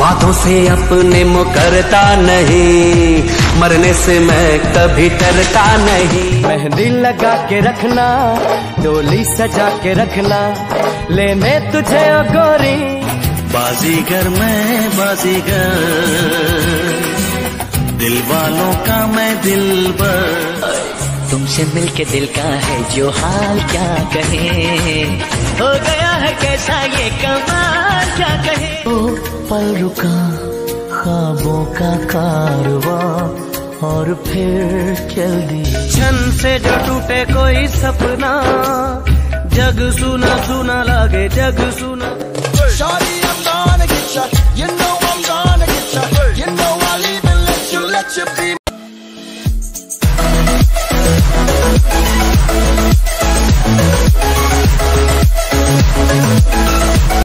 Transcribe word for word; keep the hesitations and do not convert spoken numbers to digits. वादों से अपने मुकरता नहीं, मरने से मैं कभी डरता नहीं। मेहंदी लगा के रखना, डोली सजा के रखना, लेने तुझे ओ गोरी बाजीगर मैं बाजीगर, दिल वालों का मैं दिलबर। तुमसे मिलके दिल का है जो हाल क्या कहे, हो गया है कैसा ये कमाल क्या कहे। ओ पल रुका ख्वाबों का कारवां और फिर चल दी। क्षण से जो टूटे कोई सपना, जग सुना सुना लगे जग सुना। Shawty, I'm gonna get ya, you know I'm gonna get ya, you know I'll even let you let you be।